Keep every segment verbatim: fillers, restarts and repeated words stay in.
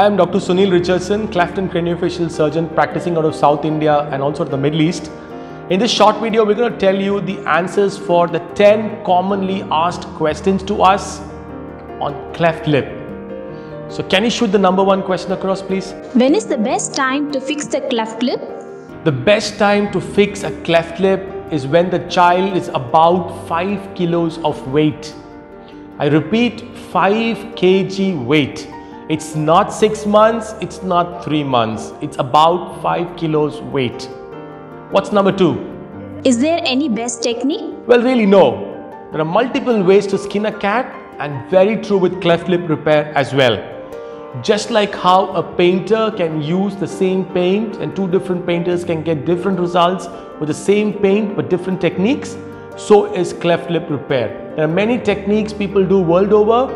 Hi, I'm Doctor Sunil Richardson, cleft and craniofacial surgeon practicing out of South India and also the Middle East. In this short video, we're going to tell you the answers for the ten commonly asked questions to us on cleft lip. So can you shoot the number one question across, please? When is the best time to fix the cleft lip? The best time to fix a cleft lip is when the child is about five kilos of weight. I repeat, five kilograms weight. It's not six months, it's not three months, it's about five kilos weight. What's number two? Is there any best technique? Well, really no. There are multiple ways to skin a cat, and very true with cleft lip repair as well. Just like how a painter can use the same paint and two different painters can get different results with the same paint but different techniques, so is cleft lip repair. There are many techniques people do world over,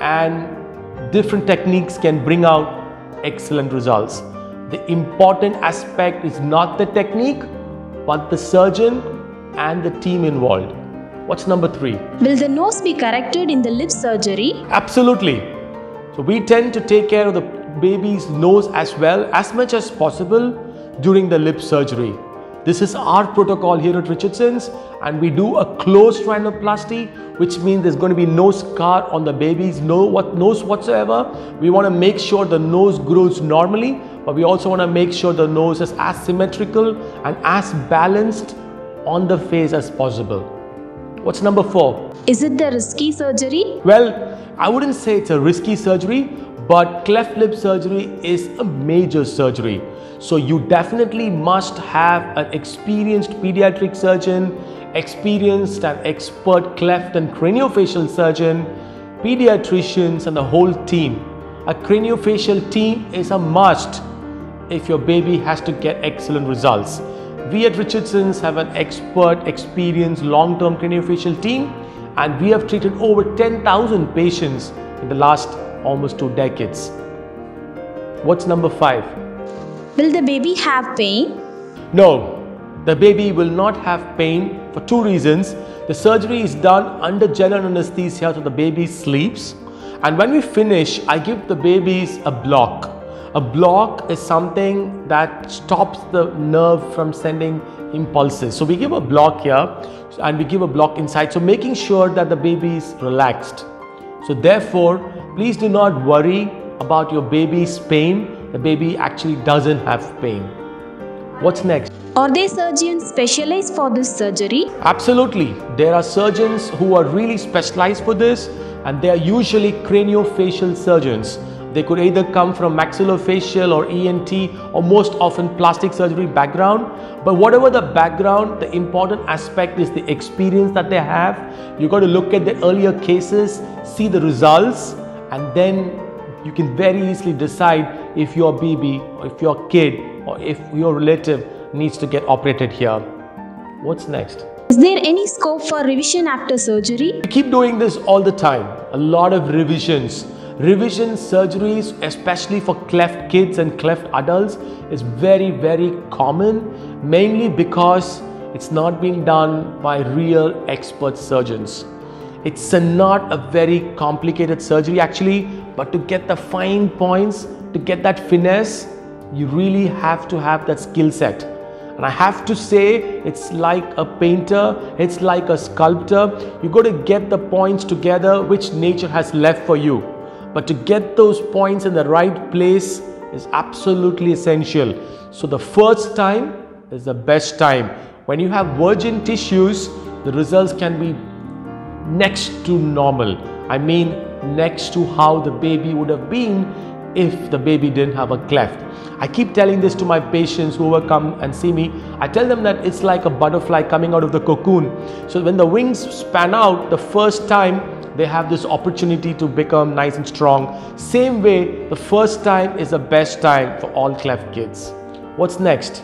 and different techniques can bring out excellent results. The important aspect is not the technique, but the surgeon and the team involved. What's number three? Will the nose be corrected in the lip surgery? Absolutely. So we tend to take care of the baby's nose as well, as much as possible during the lip surgery. This is our protocol here at Richardson's, and we do a closed rhinoplasty, which means there's going to be no scar on the baby's nose whatsoever. We want to make sure the nose grows normally, but we also want to make sure the nose is as symmetrical and as balanced on the face as possible. What's number four? Is it the risky surgery? Well, I wouldn't say it's a risky surgery, but cleft lip surgery is a major surgery. So you definitely must have an experienced pediatric surgeon, experienced and expert cleft and craniofacial surgeon, pediatricians and the whole team. A craniofacial team is a must if your baby has to get excellent results. We at Richardson's have an expert, experienced, long-term craniofacial team, and we have treated over ten thousand patients in the last almost two decades. What's number five? Will the baby have pain? No, the baby will not have pain for two reasons. The surgery is done under general anesthesia, so the baby sleeps. And when we finish, I give the babies a block. A block is something that stops the nerve from sending impulses. So we give a block here and we give a block inside. So making sure that the baby is relaxed. So therefore, please do not worry about your baby's pain. The baby actually doesn't have pain. What's next? Are there surgeons specialized for this surgery? Absolutely. There are surgeons who are really specialized for this, and they are usually craniofacial surgeons. They could either come from maxillofacial or E N T, or most often plastic surgery background. But whatever the background, the important aspect is the experience that they have. You got to look at the earlier cases, see the results, and then you can very easily decide if your baby, or if your kid, or if your relative needs to get operated here. What's next? Is there any scope for revision after surgery? We keep doing this all the time. A lot of revisions. Revision surgeries, especially for cleft kids and cleft adults, is very, very common, mainly because it's not being done by real expert surgeons. It's a not a very complicated surgery actually, but to get the fine points, to get that finesse, you really have to have that skill set. And I have to say, it's like a painter, it's like a sculptor. You got to get the points together which nature has left for you. But to get those points in the right place is absolutely essential. So the first time is the best time. When you have virgin tissues, the results can be next to normal. I mean next to how the baby would have been if the baby didn't have a cleft. I keep telling this to my patients who ever come and see me. I tell them that it's like a butterfly coming out of the cocoon. So when the wings span out the first time, they have this opportunity to become nice and strong. Same way, the first time is the best time for all cleft kids. What's next?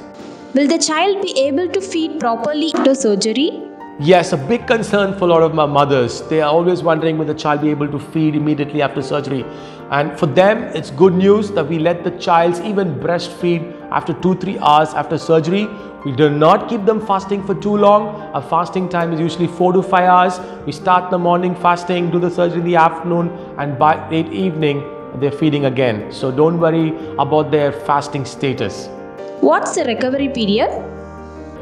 Will the child be able to feed properly after surgery? Yes, a big concern for a lot of my mothers. They are always wondering, will the child be able to feed immediately after surgery? And for them, it's good news that we let the child even breastfeed after two, three hours after surgery. We do not keep them fasting for too long. Our fasting time is usually four to five hours. We start the morning fasting, do the surgery in the afternoon, and by late evening, they're feeding again. So don't worry about their fasting status. What's the recovery period?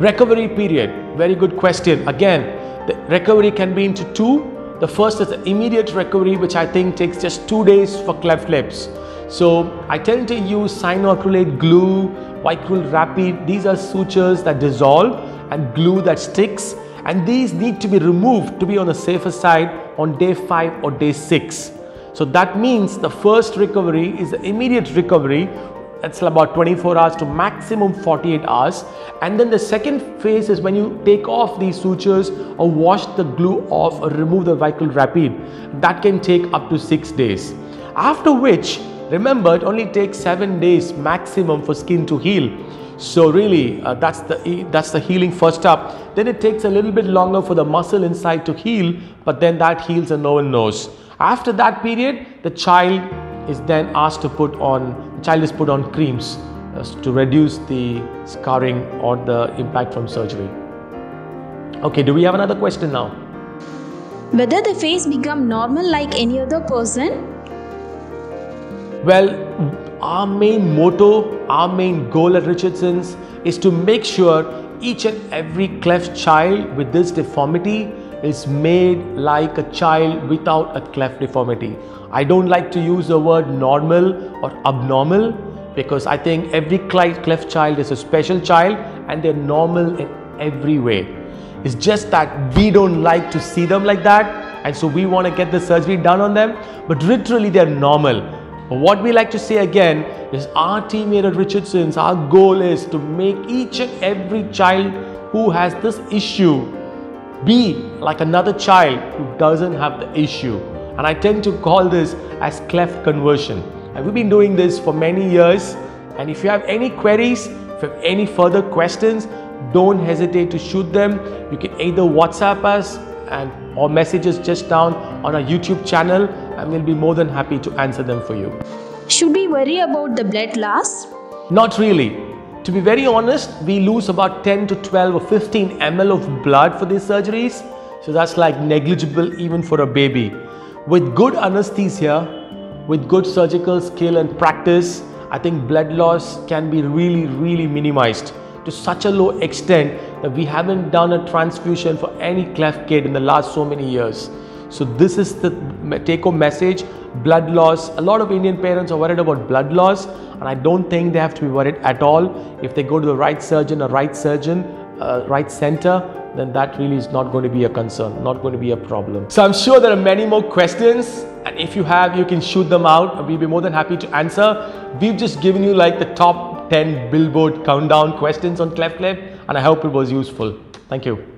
Recovery period, very good question. Again, the recovery can be into two. The first is the immediate recovery, which I think takes just two days for cleft lips. So I tend to use cyanoacrylate glue, Vicryl Rapid. These are sutures that dissolve and glue that sticks, and these need to be removed to be on the safer side on day five or day six. So that means the first recovery is the immediate recovery. That's about twenty-four hours to maximum forty-eight hours. And then the second phase is when you take off these sutures or wash the glue off or remove the Vicryl Rapid. That can take up to six days. After which, remember, it only takes seven days maximum for skin to heal. So really, uh, that's the that's the healing first up. Then it takes a little bit longer for the muscle inside to heal, but then that heals and no one knows. After that period, the child is then asked to put on, the child is put on creams uh, to reduce the scarring or the impact from surgery. Okay, do we have another question now? Whether the face become normal like any other person? Well, our main motto, our main goal at Richardson's is to make sure each and every cleft child with this deformity is made like a child without a cleft deformity. I don't like to use the word normal or abnormal, because I think every cleft child is a special child and they're normal in every way. It's just that we don't like to see them like that, and so we want to get the surgery done on them, but literally they're normal. But what we like to say again is our team here at Richardson's, our goal is to make each and every child who has this issue be like another child who doesn't have the issue. And I tend to call this as cleft conversion. And we've been doing this for many years. And if you have any queries, if you have any further questions, don't hesitate to shoot them. You can either WhatsApp us and or message us just down on our YouTube channel, and we'll be more than happy to answer them for you. Should we worry about the blood loss? Not really. To be very honest, we lose about ten to twelve or fifteen milliliters of blood for these surgeries. So that's like negligible even for a baby. With good anesthesia, with good surgical skill and practice, I think blood loss can be really, really minimized to such a low extent that we haven't done a transfusion for any cleft kid in the last so many years. So this is the take-home message, blood loss. A lot of Indian parents are worried about blood loss, and I don't think they have to be worried at all. If they go to the right surgeon or right surgeon, uh, right center, then that really is not going to be a concern, not going to be a problem. So I'm sure there are many more questions, and if you have, you can shoot them out. We'll be more than happy to answer. We've just given you like the top ten Billboard countdown questions on cleft lip, and I hope it was useful. Thank you.